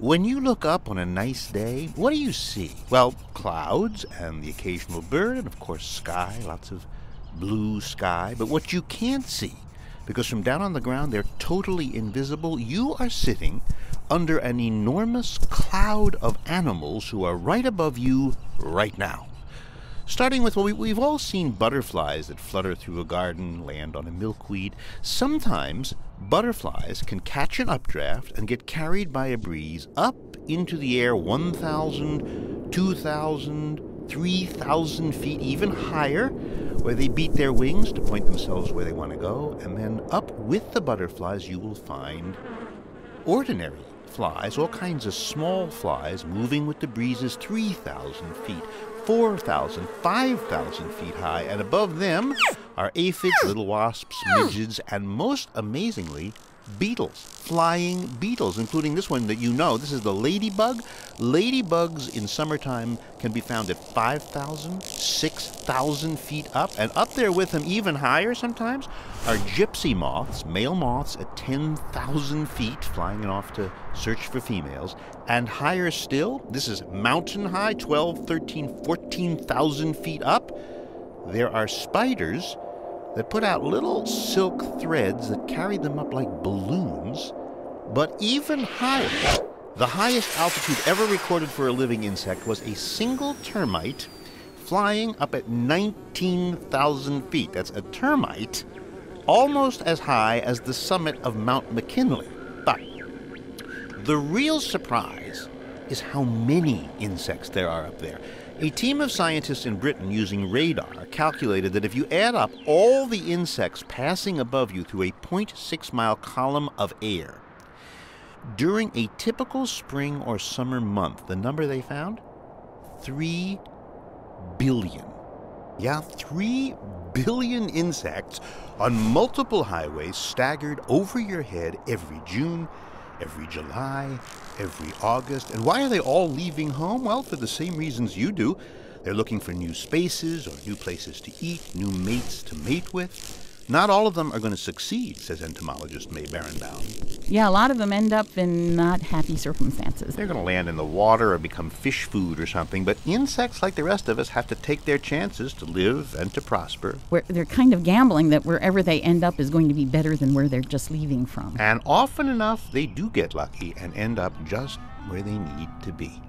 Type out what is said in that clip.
When you look up on a nice day, what do you see? Well, clouds and the occasional bird and, of course, sky, lots of blue sky. But what you can't see, because from down on the ground they're totally invisible, you are sitting under an enormous cloud of animals who are right above you right now. Starting with, well, we've all seen butterflies that flutter through a garden, land on a milkweed. Sometimes butterflies can catch an updraft and get carried by a breeze up into the air 1,000, 2,000, 3,000 feet, even higher, where they beat their wings to point themselves where they want to go. And then up with the butterflies you will find ordinary flies, all kinds of small flies moving with the breezes 3,000 feet, 4,000, 5,000 feet high, and above them are aphids, little wasps, midges, and most amazingly, beetles, flying beetles, including this one that you know. This is the ladybug. Ladybugs in summertime can be found at 5,000, 6,000 feet up, and up there with them, even higher sometimes, are gypsy moths, male moths at 10,000 feet, flying off to search for females, and higher still, this is mountain high, 12, 13, 14,000 feet up, there are spiders that put out little silk threads that carry them up like balloons. But even higher, the highest altitude ever recorded for a living insect was a single termite flying up at 19,000 feet. That's a termite almost as high as the summit of Mount McKinley. But the real surprise is how many insects there are up there. A team of scientists in Britain using radar calculated that if you add up all the insects passing above you through a 0.6-mile column of air, during a typical spring or summer month, the number they found? 3 billion. Yeah, 3 billion insects on multiple highways staggered over your head every June, every July, every August. And why are they all leaving home? Well, for the same reasons you do. They're looking for new spaces or new places to eat, new mates to mate with. Not all of them are going to succeed, says entomologist May Berenbaum. Yeah, a lot of them end up in not happy circumstances. They're going to land in the water or become fish food or something, but insects, like the rest of us, have to take their chances to live and to prosper. They're kind of gambling that wherever they end up is going to be better than where they're just leaving from. And often enough, they do get lucky and end up just where they need to be.